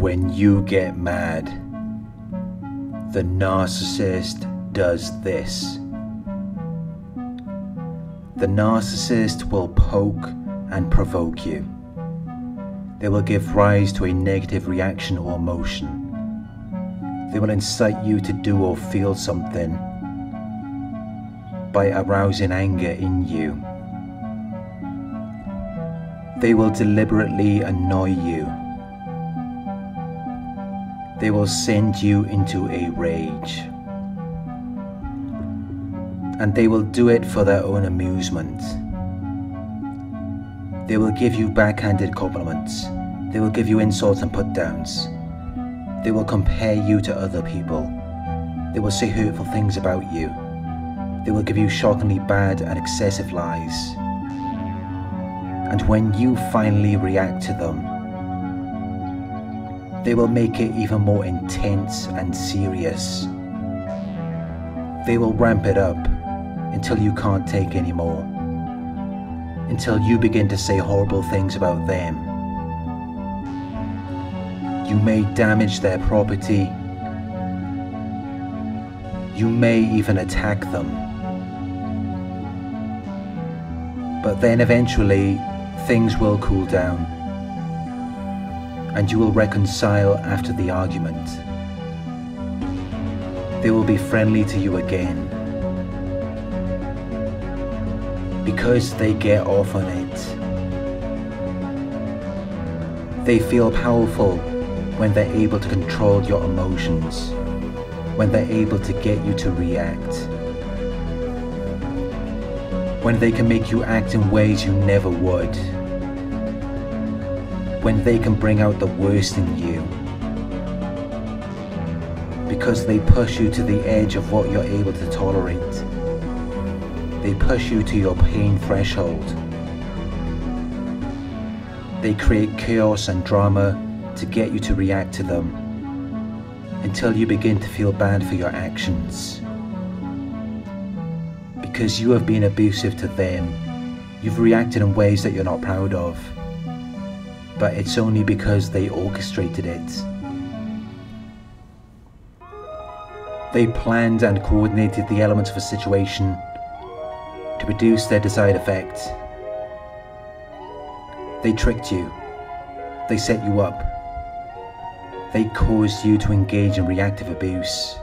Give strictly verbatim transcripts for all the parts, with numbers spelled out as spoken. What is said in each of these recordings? When you get mad, the narcissist does this. The narcissist will poke and provoke you. They will give rise to a negative reaction or emotion. They will incite you to do or feel something by arousing anger in you. They will deliberately annoy you. They will send you into a rage. And they will do it for their own amusement. They will give you backhanded compliments. They will give you insults and put-downs. They will compare you to other people. They will say hurtful things about you. They will give you shockingly bad and excessive lies. And when you finally react to them, they will make it even more intense and serious. They will ramp it up until you can't take anymore. Until you begin to say horrible things about them. You may damage their property. You may even attack them. But then eventually, things will cool down, and you will reconcile after the argument. They will be friendly to you again, because they get off on it. They feel powerful when they're able to control your emotions, when they're able to get you to react, when they can make you act in ways you never would, when they can bring out the worst in you, because they push you to the edge of what you're able to tolerate. They push you to your pain threshold. They create chaos and drama to get you to react to them, until you begin to feel bad for your actions. Because you have been abusive to them, you've reacted in ways that you're not proud of, but it's only because they orchestrated it. They planned and coordinated the elements of a situation to produce their desired effect. They tricked you. They set you up. They caused you to engage in reactive abuse,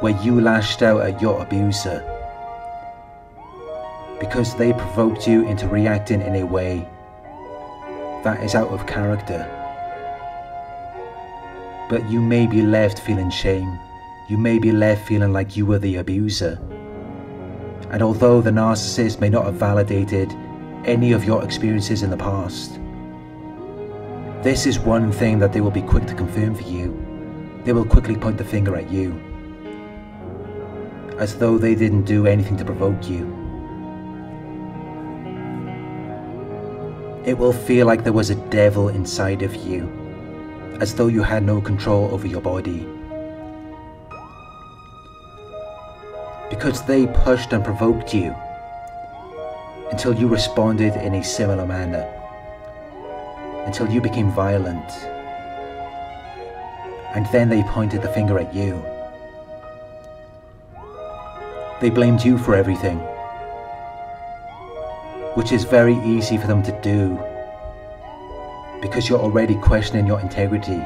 where you lashed out at your abuser, because they provoked you into reacting in a way that is out of character. But you may be left feeling shame. You may be left feeling like you were the abuser. And although the narcissist may not have validated any of your experiences in the past, this is one thing that they will be quick to confirm for you. They will quickly point the finger at you, as though they didn't do anything to provoke you. It will feel like there was a devil inside of you, as though you had no control over your body. Because they pushed and provoked you until you responded in a similar manner, until you became violent, and then they pointed the finger at you. They blamed you for everything, which is very easy for them to do, because you're already questioning your integrity,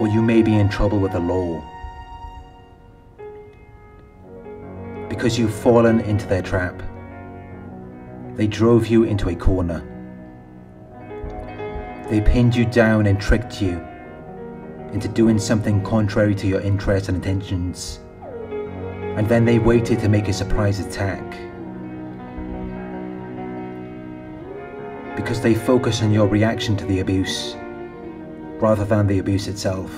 or you may be in trouble with the law, because you've fallen into their trap. They drove you into a corner. They pinned you down and tricked you into doing something contrary to your interests and intentions. And then they waited to make a surprise attack. Because they focus on your reaction to the abuse, rather than the abuse itself.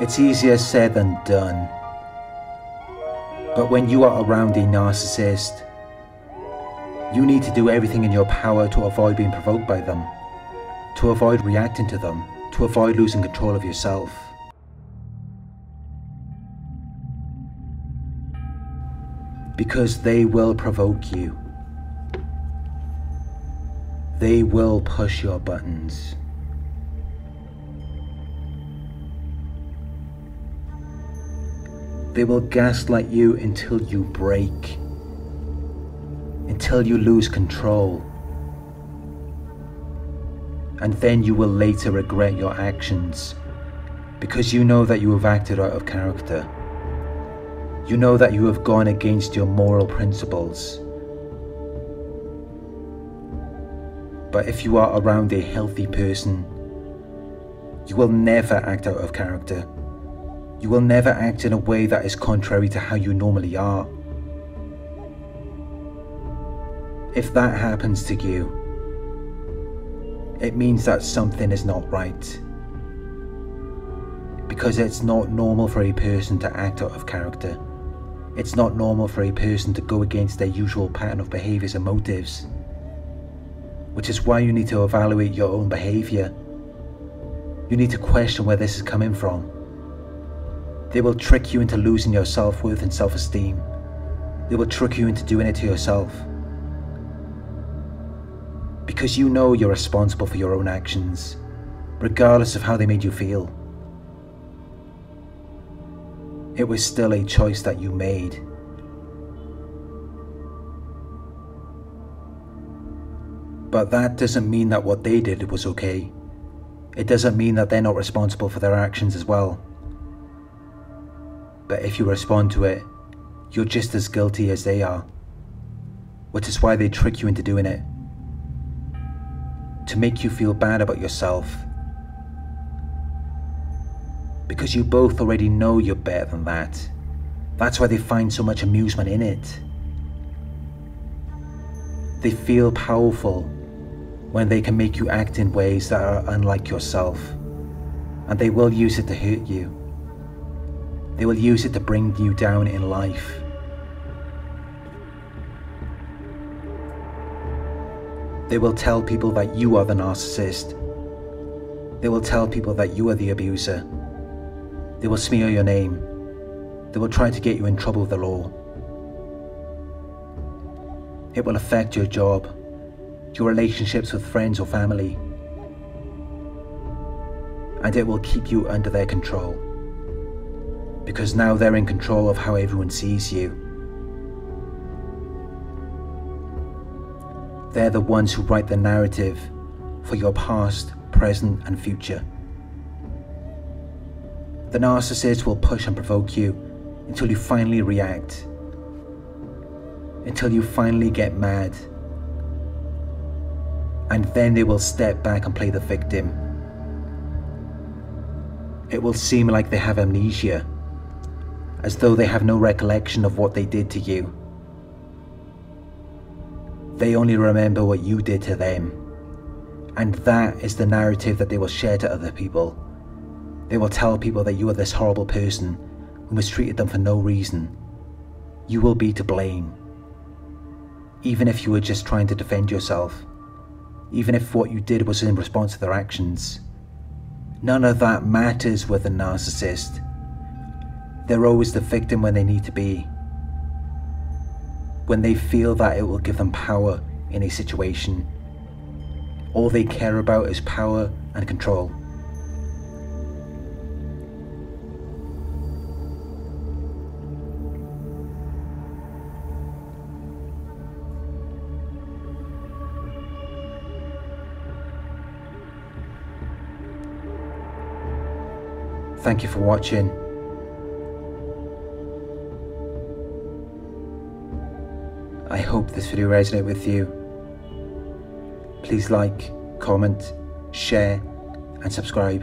It's easier said than done, but when you are around a narcissist, you need to do everything in your power to avoid being provoked by them, to avoid reacting to them, to avoid losing control of yourself. Because they will provoke you. They will push your buttons. They will gaslight you until you break, until you lose control. And then you will later regret your actions, because you know that you have acted out of character. You know that you have gone against your moral principles. But if you are around a healthy person, you will never act out of character. You will never act in a way that is contrary to how you normally are. If that happens to you, it means that something is not right, because it's not normal for a person to act out of character. It's not normal for a person to go against their usual pattern of behaviors and motives, which is why you need to evaluate your own behavior. You need to question where this is coming from. They will trick you into losing your self-worth and self-esteem. They will trick you into doing it to yourself, because you know you're responsible for your own actions, regardless of how they made you feel. It was still a choice that you made. But that doesn't mean that what they did was okay. It doesn't mean that they're not responsible for their actions as well. But if you respond to it, you're just as guilty as they are, which is why they trick you into doing it. To make you feel bad about yourself, because you both already know you're better than that. That's why they find so much amusement in it. They feel powerful when they can make you act in ways that are unlike yourself, and they will use it to hurt you. They will use it to bring you down in life. They will tell people that you are the narcissist. They will tell people that you are the abuser. They will smear your name. They will try to get you in trouble with the law. It will affect your job, your relationships with friends or family, and it will keep you under their control, because now they're in control of how everyone sees you. They're the ones who write the narrative for your past, present, and future. The narcissist will push and provoke you until you finally react, until you finally get mad, and then they will step back and play the victim. It will seem like they have amnesia, as though they have no recollection of what they did to you. They only remember what you did to them, and that is the narrative that they will share to other people. They will tell people that you are this horrible person who mistreated them for no reason. You will be to blame, even if you were just trying to defend yourself, even if what you did was in response to their actions. None of that matters with a narcissist. They're always the victim when they need to be, when they feel that it will give them power in a situation. All they care about is power and control. Thank you for watching. I hope this video resonated with you. Please like, comment, share, and subscribe.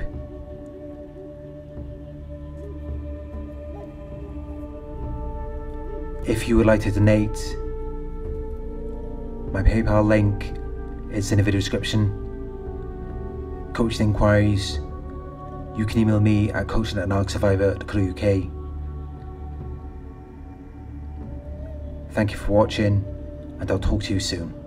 If you would like to donate, my PayPal link is in the video description. Coaching inquiries, you can email me at coaching at narc survivor dot co dot U K. Thank you for watching, and I'll talk to you soon.